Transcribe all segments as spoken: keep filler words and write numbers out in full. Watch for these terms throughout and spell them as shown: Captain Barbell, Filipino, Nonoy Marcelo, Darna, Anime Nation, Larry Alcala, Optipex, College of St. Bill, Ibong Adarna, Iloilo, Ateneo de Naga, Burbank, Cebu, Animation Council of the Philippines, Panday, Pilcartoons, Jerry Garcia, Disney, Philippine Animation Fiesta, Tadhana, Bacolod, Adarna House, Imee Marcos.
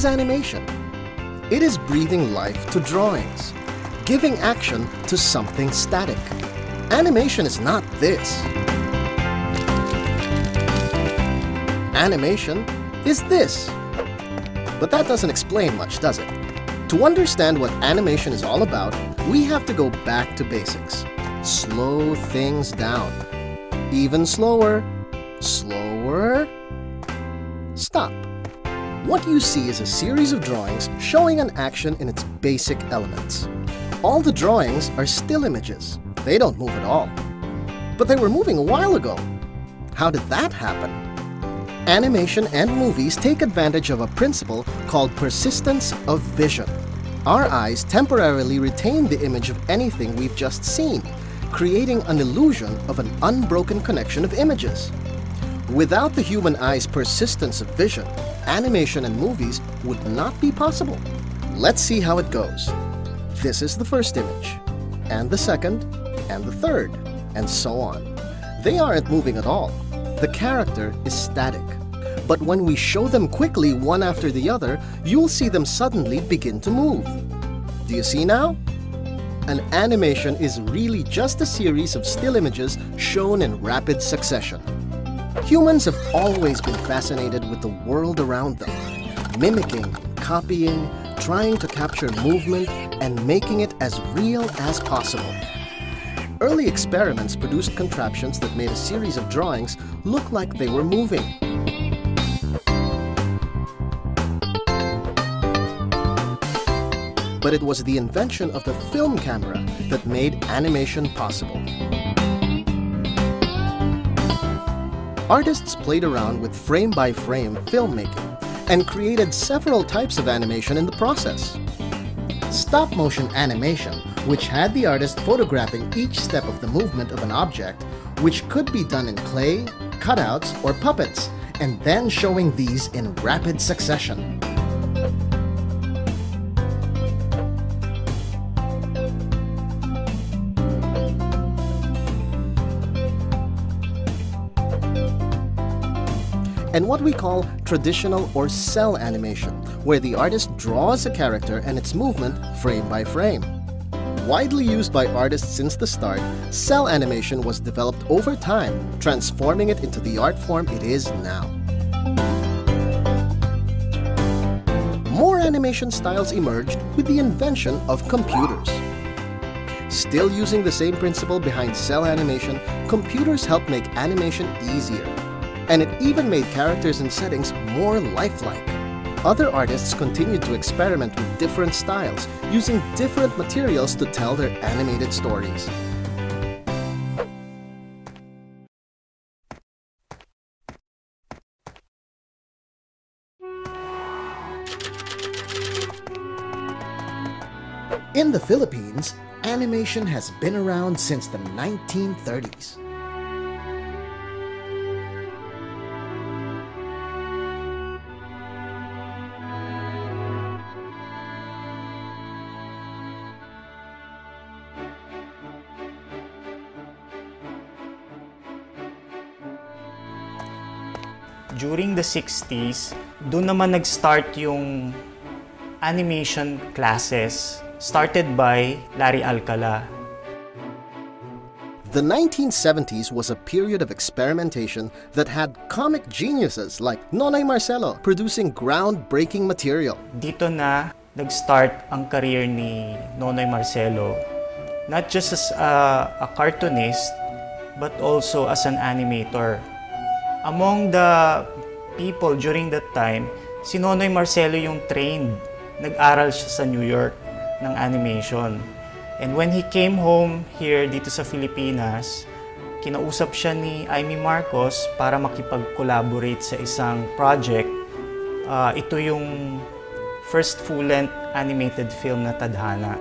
is animation? It is breathing life to drawings, giving action to something static. Animation is not this. Animation is this. But that doesn't explain much, does it? To understand what animation is all about, we have to go back to basics. Slow things down. Even slower. Slower. Stop. What you see is a series of drawings showing an action in its basic elements. All the drawings are still images. They don't move at all. But they were moving a while ago. How did that happen? Animation and movies take advantage of a principle called persistence of vision. Our eyes temporarily retain the image of anything we've just seen, creating an illusion of an unbroken connection of images. Without the human eye's persistence of vision, animation and movies would not be possible. Let's see how it goes. This is the first image, and the second, and the third, and so on. They aren't moving at all. The character is static. But when we show them quickly one after the other, you'll see them suddenly begin to move. Do you see now? An animation is really just a series of still images shown in rapid succession. Humans have always been fascinated with the world around them, mimicking, copying, trying to capture movement, and making it as real as possible. Early experiments produced contraptions that made a series of drawings look like they were moving. But it was the invention of the film camera that made animation possible. Artists played around with frame-by-frame filmmaking and created several types of animation in the process. Stop-motion animation, which had the artist photographing each step of the movement of an object, which could be done in clay, cutouts, or puppets, and then showing these in rapid succession. And what we call traditional or cel animation, where the artist draws a character and its movement frame by frame. Widely used by artists since the start, cel animation was developed over time, transforming it into the art form it is now. More animation styles emerged with the invention of computers. Still using the same principle behind cel animation, computers help make animation easier. And it even made characters and settings more lifelike. Other artists continued to experiment with different styles, using different materials to tell their animated stories. In the Philippines, animation has been around since the nineteen thirties. During the sixties, doon naman nag-start yung animation classes, started by Larry Alcala. The nineteen seventies was a period of experimentation that had comic geniuses like Nonoy Marcelo producing groundbreaking material. Dito na nag-start ang career ni Nonoy Marcelo, not just as a, a cartoonist, but also as an animator. Among the people during that time, si Nonoy Marcelo yung trained. Nag-aral siya sa New York ng animation. And when he came home here dito sa Pilipinas, kinausap siya ni Imee Marcos para makipag-collaborate sa isang project. Uh, ito yung first full-length animated film na Tadhana.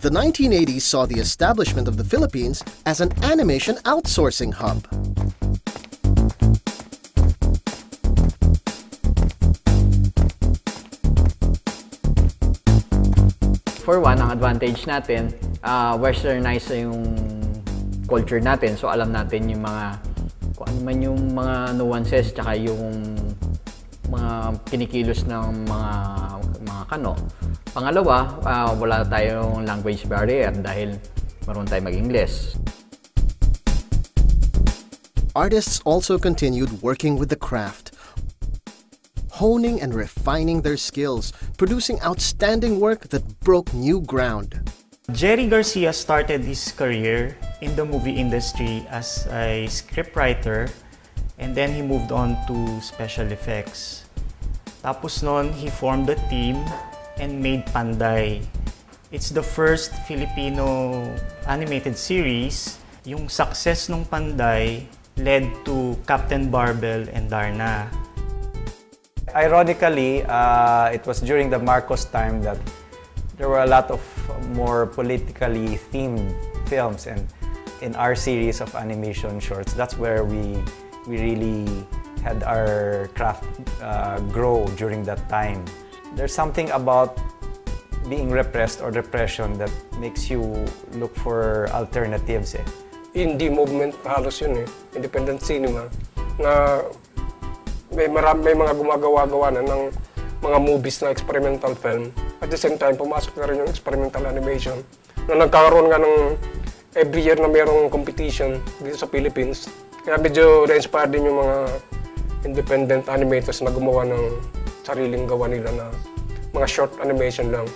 The nineteen eighties saw the establishment of the Philippines as an animation outsourcing hub. for one, ang advantage natin, uh, westernized na yung culture natin. So, alam natin yung mga, kung ano man yung mga nuances, tsaka yung mga kinikilos ng mga, mga kano. Pangalawa, uh, wala tayong language barrier dahil marunong tayong mag-Ingles. Artists also continued working with the craft, honing and refining their skills, producing outstanding work that broke new ground. Jerry Garcia started his career in the movie industry as a scriptwriter, and then he moved on to special effects. Tapos nun, he formed a team and made Panday. It's the first Filipino animated series. Yung success ng Panday led to Captain Barbell and Darna. Ironically, uh, it was during the Marcos time that there were a lot of more politically themed films, and in our series of animation shorts, that's where we, we really had our craft uh, grow during that time. There's something about being repressed or repression that makes you look for alternatives. Eh. Indie movement halos yun eh, independent cinema, na may, marami, may mga gumagawa-gawa na ng mga movies na experimental film. At the same time, pumasok na rin yung experimental animation na nagkakaroon nga ng every year na mayroong competition dito sa Philippines. Kaya medyo na-inspire din yung mga independent animators na gumawa ng sariling gawa nila na mga short animation lang.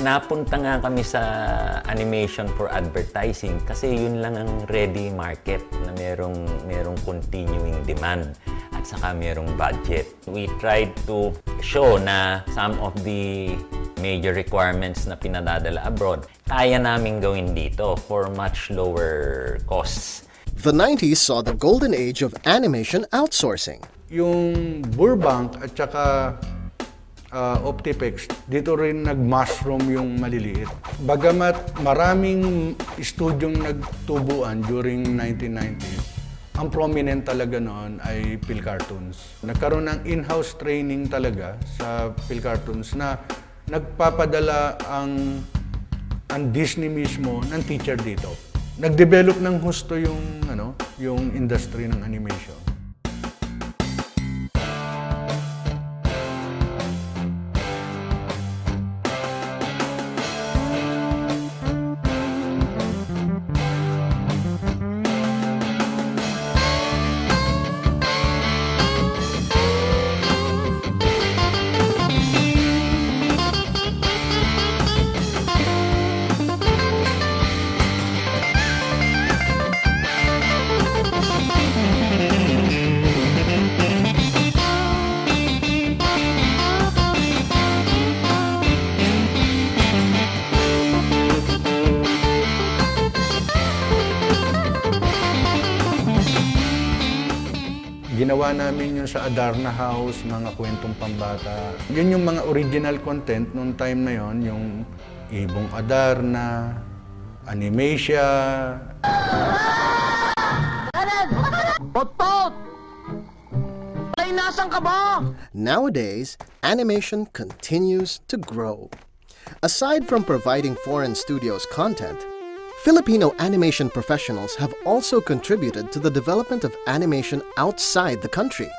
Napunta nga kami sa animation for advertising kasi yun lang ang ready market na merong, merong continuing demand at saka merong budget. We tried to show na some of the major requirements na pinadadala abroad, kaya namin gawin dito for much lower costs. The nineties saw the golden age of animation outsourcing. Yung Burbank at saka Uh, Optipex, dito rin nag-mushroom yung maliliit. Bagamat maraming studyong nagtubuan during nineteen nineties, ang prominent talaga noon ay Pilcartoons. Nagkaroon ng in-house training talaga sa Pilcartoons na nagpapadala ang, ang Disney mismo ng teacher dito. Nag-develop ng husto yung, ano, yung industry ng animation. Ginawa namin yun sa Adarna House, mga kwentong pambata. Yun yung mga original content noong time na yun, yung Ibong Adarna, Animation. Botot! Ay, nasan ka ba? Nowadays, animation continues to grow. Aside from providing foreign studios content, Filipino animation professionals have also contributed to the development of animation outside the country.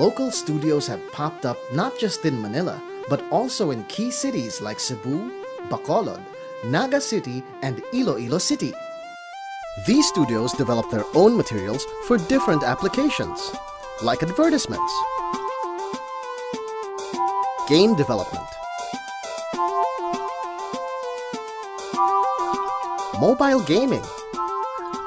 Local studios have popped up not just in Manila, but also in key cities like Cebu, Bacolod, Naga City, and Iloilo City. These studios develop their own materials for different applications, like advertisements, game development, mobile gaming,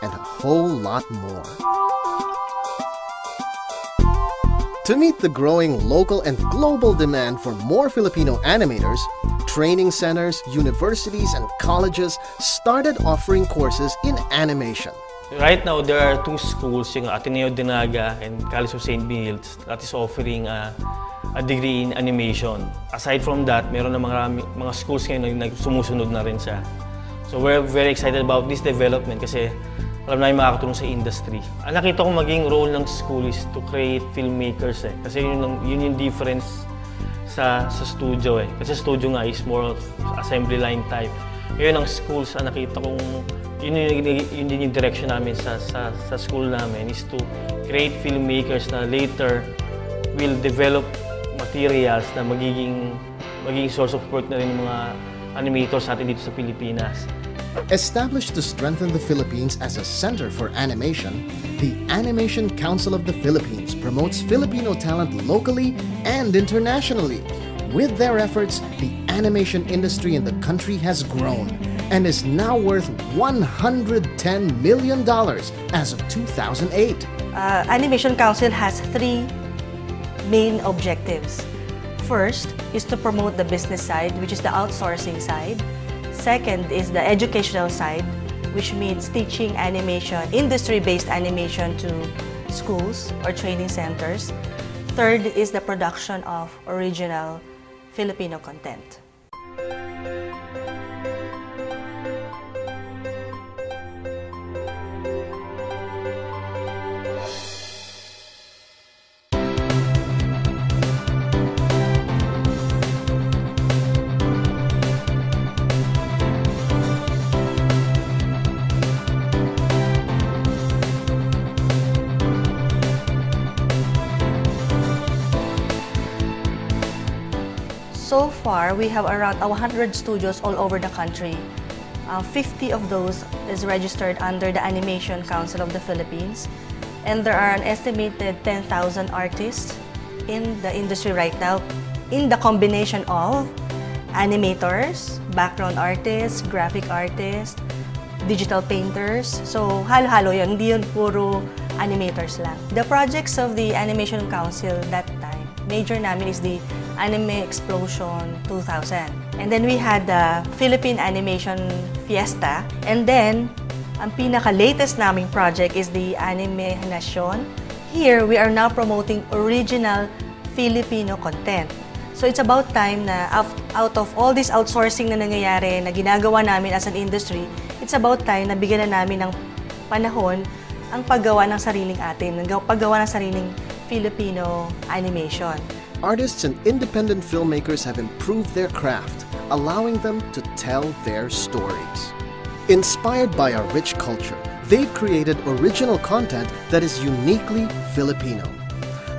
and a whole lot more. To meet the growing local and global demand for more Filipino animators, training centers, universities, and colleges started offering courses in animation. Right now, there are two schools, yung Ateneo de Naga and College of Saint Bill, that is offering a, a degree in animation. Aside from that, meron na mga, mga schools ngayon na sumusunod na rin sa. So we're very excited about this development kasi alam namin makakatulong sa industry. Ang nakita kong maging role ng school is to create filmmakers eh. Kasi yun, yun yung difference sa, sa studio eh. Kasi studio nga is more of assembly line type. Ngayon ang schools, ang nakita kong yun din yung, yung, yung direction namin sa, sa, sa school namin is to create filmmakers na later will develop materials na magiging, magiging source of work na rin ng mga animators natin dito sa Pilipinas. Established to strengthen the Philippines as a center for animation, the Animation Council of the Philippines promotes Filipino talent locally and internationally. With their efforts, the animation industry in the country has grown and is now worth one hundred ten million dollars as of two thousand eight. Uh, Animation Council has three main objectives. First is to promote the business side, which is the outsourcing side. Second is the educational side, which means teaching animation, industry-based animation to schools or training centers. Third is the production of original Filipino content. So far, we have around one hundred studios all over the country. Uh, fifty of those is registered under the Animation Council of the Philippines. And there are an estimated ten thousand artists in the industry right now, in the combination of animators, background artists, graphic artists, digital painters. So, halo-halo yun, hindi yun puro animators lang. The projects of the Animation Council that time, major namin is the Anime Explosion two thousand. And then we had the Philippine Animation Fiesta. And then, ang pinaka-latest naming project is the Anime Nation. Here, we are now promoting original Filipino content. So it's about time na out of all this outsourcing na nangyayari na ginagawa namin as an industry, it's about time na bigyan na namin ng panahon ang paggawa ng sariling atin, ang paggawa ng sariling Filipino animation. Artists and independent filmmakers have improved their craft, allowing them to tell their stories. Inspired by our rich culture, they've created original content that is uniquely Filipino,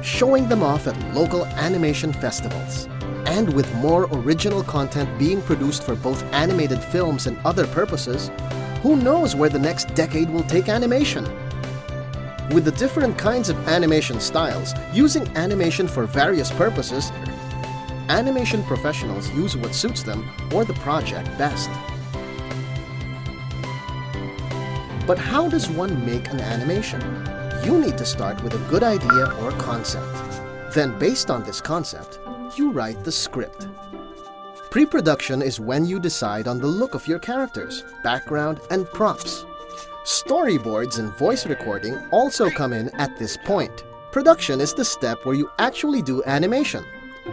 showing them off at local animation festivals. And with more original content being produced for both animated films and other purposes, who knows where the next decade will take animation? With the different kinds of animation styles, using animation for various purposes, animation professionals use what suits them or the project best. But how does one make an animation? You need to start with a good idea or concept. Then, based on this concept, you write the script. Pre-production is when you decide on the look of your characters, background, and props. Storyboards and voice recording also come in at this point. Production is the step where you actually do animation,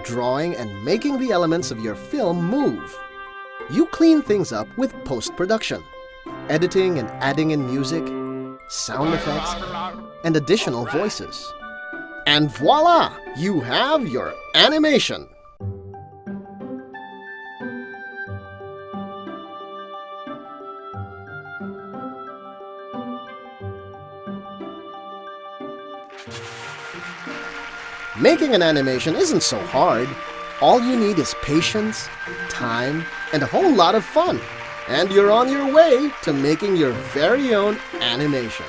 drawing and making the elements of your film move. You clean things up with post-production, editing and adding in music, sound effects, and additional voices. And voila! You have your animation! Making an animation isn't so hard. All you need is patience, time, and a whole lot of fun. And you're on your way to making your very own animation.